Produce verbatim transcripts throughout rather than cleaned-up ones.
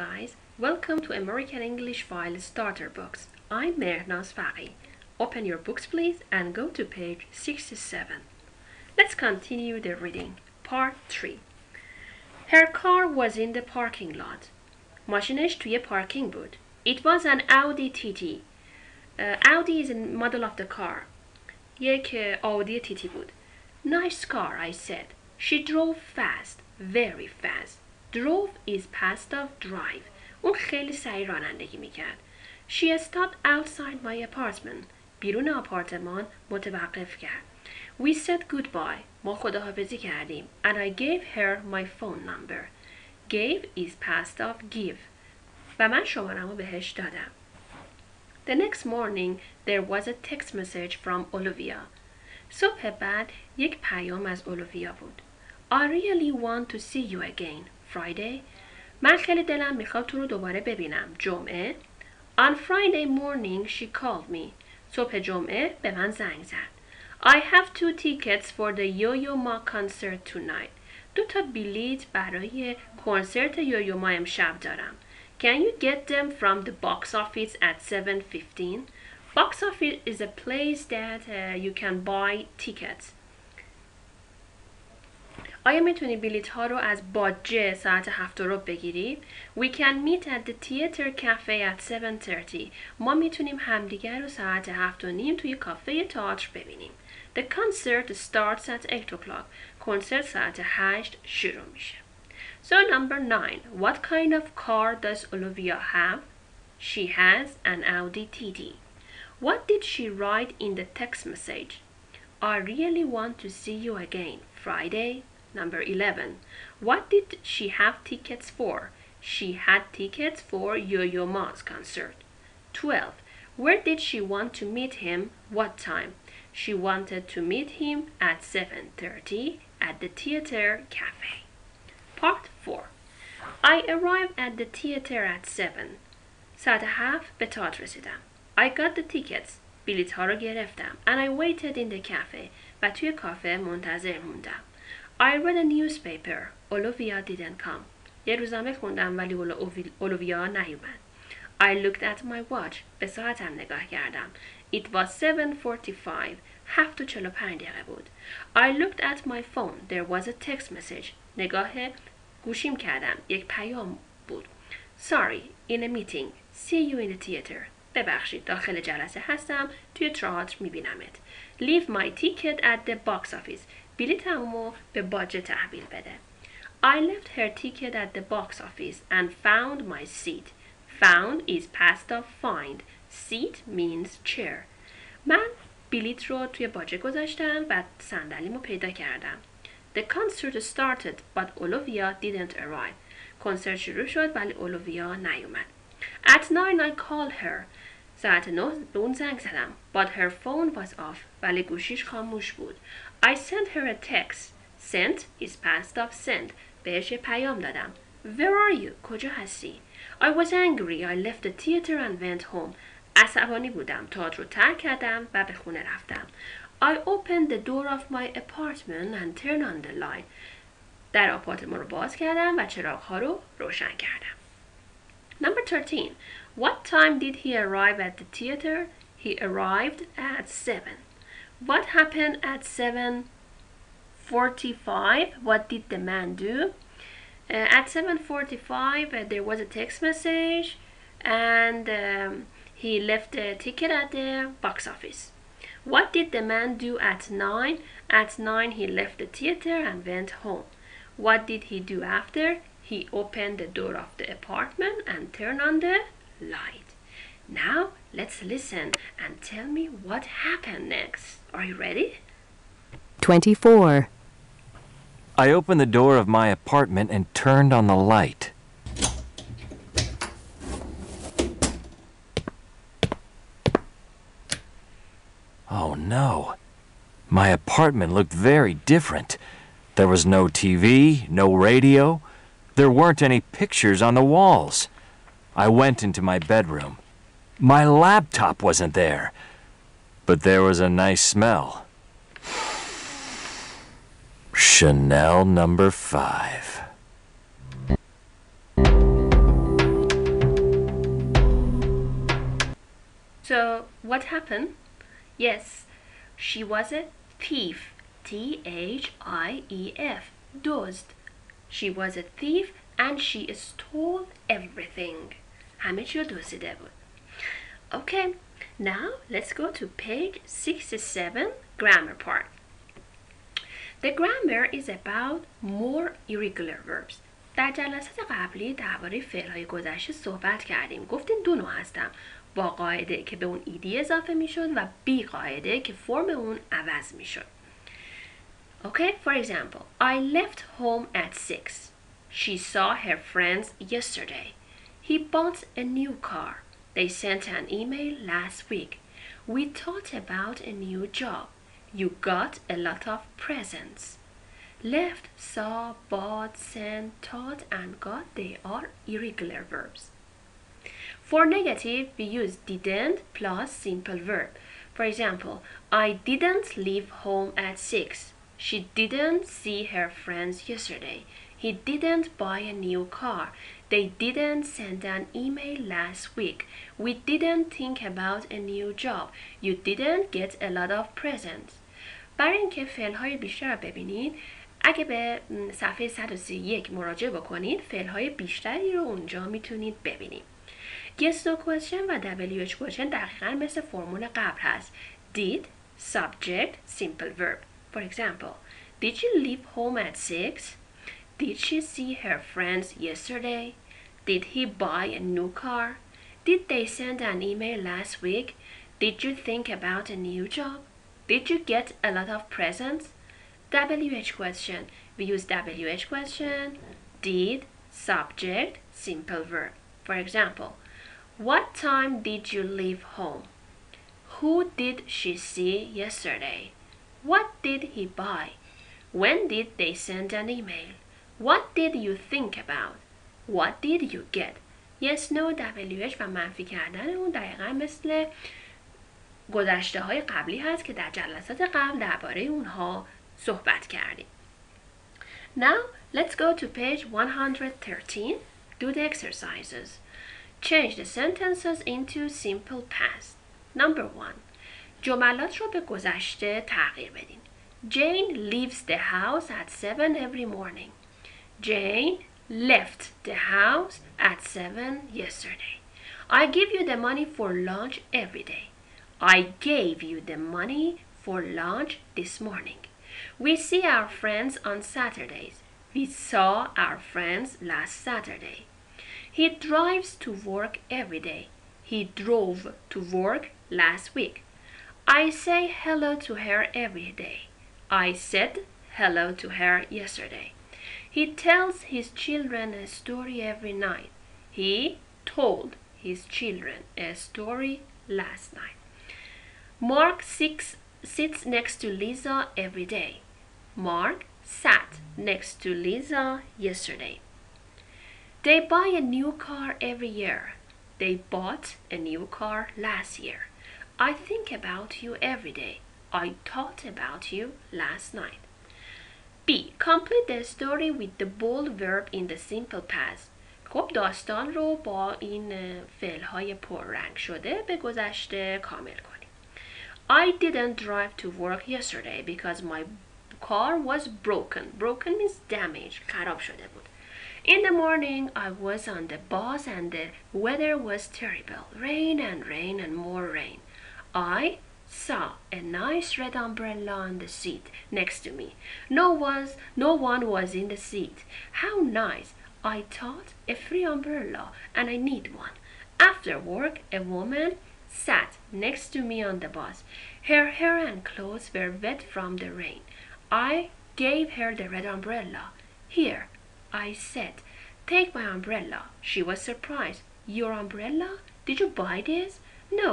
guys, welcome to American English File Starter Books. I'm Mehrnaz Faghih. Open your books please and go to page sixty-seven. Let's continue the reading. Part three. Her car was in the parking lot. ماشینش توی parking بود. It was an Audi T T. Uh, Audi is a model of the car. یک Audi T T بود. Nice car, I said. She drove fast, very fast. Drove is past of drive. اون خیلی سریع رانندگی میکرد. She stopped outside my apartment. بیرون آپارتمان متوقف کرد. We said goodbye. ما خداحافظی کردیم. And I gave her my phone number. Gave is past of give. و من شماره‌مو بهش دادم. The next morning there was a text message from Olivia. صبح بعد یک پیام از اولویا بود. I really want to see you again. Friday. من خیلی دلم میخواد تو رو دوباره ببینم. جمعه. On Friday morning she called me. صبح جمعه به من زنگ زد. I have two tickets for the Yo-Yo Ma concert tonight. دو تا بلیت برای کنسرت یویو ما امشب دارم. Can you get them from the box office at seven fifteen? Box office is a place that uh, you can buy tickets. آیا میتونی بلیط ها رو از باجه ساعت هفت رو بگیری؟ We can meet at the theater cafe at seven thirty. ما میتونیم همدیگر رو ساعت هفت و نیم توی کافه تئاتر ببینیم. The concert starts at eight o'clock. کنسرت ساعت هشت شروع میشه. So number nine. What kind of car does Olivia have? She has an Audi T T. What did she write in the text message? I really want to see you again. Friday. Number eleven. What did she have tickets for? She had tickets for Yo-Yo Ma's concert. twelve. Where did she want to meet him? What time? She wanted to meet him at seven thirty at the theater cafe. Part four. I arrived at the theater at seven. ساعت هفت به تئاتر رسیدم. I got the tickets. بلیط ها رو گرفتم. And I waited in the cafe. و توی کافه منتظر موندم. I read a newspaper. Olivia didn't come. یه روزنامه خوندم ولی اولویا نیومد. I looked at my watch. به ساعتم نگاه کردم. It was seven forty-five. هفت و چهل و پنج دقیقه بود. I looked at my phone. There was a text message. نگاه گوشیم کردم. یک پیام بود. Sorry, in a meeting. See you in the theater. ببخشید داخل جلسه هستم. توی تئاتر میبینمت. Leave my ticket at the box office. بلیطمو به باجه تحویل بده. I left her ticket at the box office and found my seat. Found is past of find. Seat means chair. من بلیط رو توی باجه گذاشتم و صندلیمو پیدا کردم. The concert started but Olivia didn't arrive. کنسرت شروع شد ولی اولویا نیومد. At nine I called her. ساعت نه به اون زنگ زدم. But her phone was off. ولی گوشیش خاموش بود. I sent her a text. Sent is past of send. بهش پیام دادم. Where are you? کجا هستی؟ I was angry. I left the theater and went home. عصبانی بودم. تئاتر رو ترک کردم و به خونه رفتم. I opened the door of my apartment and turned on the light. در آپارتمان رو باز کردم و چراغ‌ها رو روشن کردم. Number thirteen. What time did he arrive at the theater? He arrived at seven. What happened at seven forty-five? What did the man do? Uh, at seven forty-five uh, there was a text message and um, he left a ticket at the box office. What did the man do at nine? At nine he left the theater and went home. What did he do after? He opened the door of the apartment and turned on the light. Now let's listen and tell me what happened next. Are you ready? twenty-four. I opened the door of my apartment and turned on the light. Oh no. My apartment looked very different. There was no T V, no radio. There weren't any pictures on the walls. I went into my bedroom. My laptop wasn't there, but there was a nice smell. Chanel number five. What happened? Yes, she was a thief. T H I E F. Dozd. She was a thief and she stole everything. همه چی رو دزدیده بود. Okay, now let's go to page sixty-seven, grammar part. The grammar is about more irregular verbs. در جلسه قبلی درباره فعل‌های گذشته صحبت کردیم. گفتیم دو نوع هستن. با قاعده که به اون ایدی اضافه میشد و بی قاعده که فرم اون عوض میشد. Okay, for example, I left home at six. She saw her friends yesterday. He bought a new car. They sent an email last week. We talked about a new job. You got a lot of presents. Left, saw, bought, sent, taught, and got, they are irregular verbs. For negative, we use didn't plus simple verb. For example, I didn't leave home at six. She didn't see her friends yesterday. He didn't buy a new car. They didn't send an email last week. We didn't think about a new job. You didn't get a lot of presents. برای اینکه فعل‌های بیشتر رو ببینید، اگه به صفحه صد و سی و یک مراجعه بکنید، فعل‌های بیشتری رو اونجا میتونید ببینید. Yes no question و W H question دقیقاً مثل فرمول قبل هست. Did, subject, simple verb. For example, did she leave home at six? Did she see her friends yesterday? Did he buy a new car? Did they send an email last week? Did you think about a new job? Did you get a lot of presents? W H question. We use W H question, did, subject, simple verb. For example, what time did you leave home? Who did she see yesterday? What did he buy? When did they send an email? What did you think about? What did you get? Yes, no, W H و منفی کردن اون دقیقا مثل گذشته های قبلی هست که در جلسات قبل درباره اونها صحبت کردیم. Now, let's go to page one hundred thirteen. Do the exercises. Change the sentences into simple past. Number one. جملات رو به گذشته تغییر بدین. Jane leaves the house at seven every morning. Jane left the house at seven yesterday. I give you the money for lunch every day. I gave you the money for lunch this morning. We see our friends on Saturdays. We saw our friends last Saturday. He drives to work every day. He drove to work last week. I say hello to her every day. I said hello to her yesterday. He tells his children a story every night. He told his children a story last night. Mark sits, sits next to Lisa every day. Mark sat next to Lisa yesterday. They buy a new car every year. They bought a new car last year. I think about you every day. I thought about you last night. B. Complete the story with the bold verb in the simple past. خب داستان رو با این فعل‌های پررنگ شده به گذشته کامل کنیم. I didn't drive to work yesterday because my car was broken. Broken means damaged. خراب شده بود. In the morning, I was on the bus and the weather was terrible. Rain and rain and more rain. I saw a nice red umbrella on the seat next to me. No was, no one was in the seat. How nice! I thought a free umbrella and I need one. After work, a woman sat next to me on the bus. Her hair and clothes were wet from the rain. I gave her the red umbrella. Here, I said, take my umbrella. She was surprised. Your umbrella? Did you buy this? No,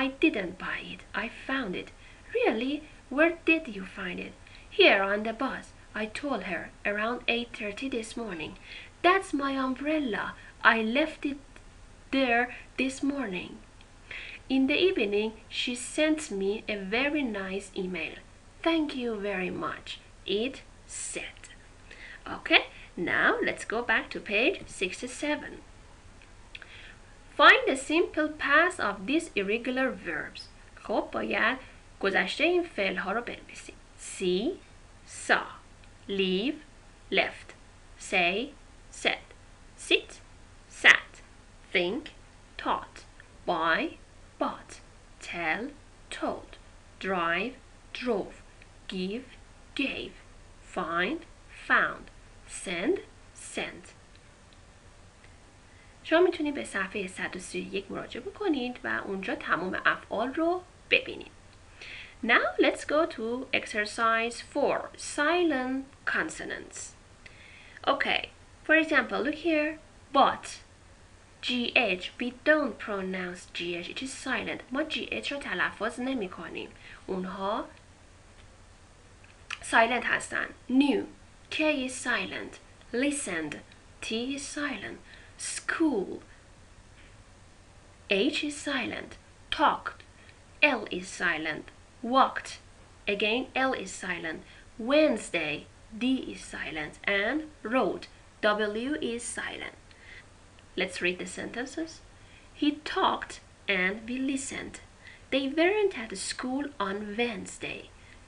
I didn't buy it. I found it. Really? Where did you find it? Here on the bus. I told her around eight thirty this morning. That's my umbrella. I left it there this morning. In the evening, she sent me a very nice email. Thank you very much. It said. Okay, now let's go back to page sixty-seven. Find the simple past of these irregular verbs. خب باید گذشته این فعل ها رو بنویسیم. see, saw, leave, left, say, said, sit, sat, think, taught, buy, bought, tell, told, drive, drove, give, gave, find, found, send, sent. شما میتونید به صفحه صد و سی و یک مراجعه بکنید و اونجا تمام افعال رو ببینید. Now let's go to exercise four, silent consonants. Okay, for example, look here, bought. GH, we don't pronounce GH, it is silent. ما GH رو تلفظ نمی کنیم. اونها silent هستن. New, K is silent. Listened, T is silent. School, H is silent. Talked, L is silent. Walked, again L is silent. Wednesday, D is silent. And road, W is silent. Let's read the sentences. He talked and we listened. They weren't at school on Wednesday.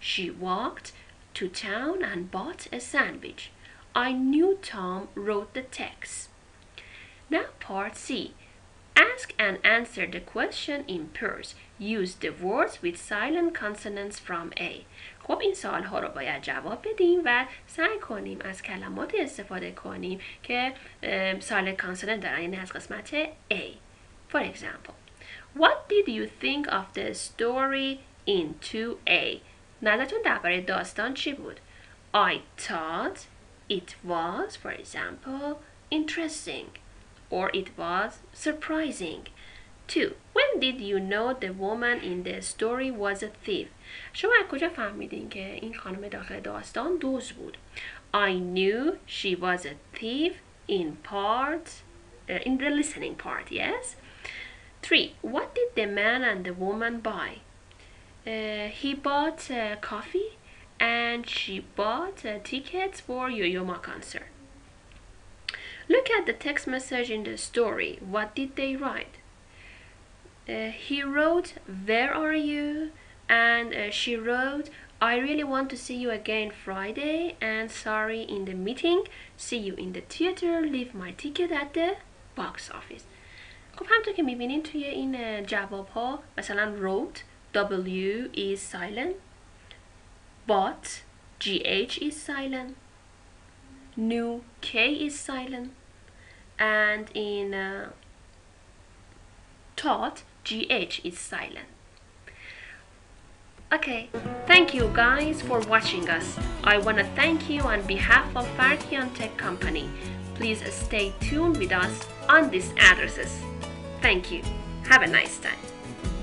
She walked to town and bought a sandwich. I knew Tom wrote the text. Now part C. Ask and answer the question in pairs. Use the words with silent consonants from A. خب این سوال ها رو باید جواب بدیم و سعی کنیم از کلمات استفاده کنیم که silent consonant دارن، یعنی از قسمت A. For example, what did you think of the story in two A? نظرتون درباره داستان چی بود؟ I thought it was, for example, interesting. Or it was surprising. two. When did you know the woman in the story was a thief? شما از کجا فهمیدین که این خانم داخل داستان دزد بود؟ I knew she was a thief in part uh, in the listening part, yes? three. What did the man and the woman buy? Uh, he bought uh, coffee and she bought uh, tickets for Yo-Yo Ma concert. Look at the text message in the story. What did they write? Uh, he wrote, where are you? And uh, she wrote, I really want to see you again Friday. And sorry in the meeting. See you in the theater. Leave my ticket at the box office. خب همونطور که می‌بینین توی این جواب‌ها مثلا wrote, W is silent. Bought, G H is silent. New, K is silent. And in uh, taught, G H is silent. Okay, thank you guys for watching us. I want to thank you on behalf of Farkiantech company. Please stay tuned with us on these addresses. Thank you. Have a nice time.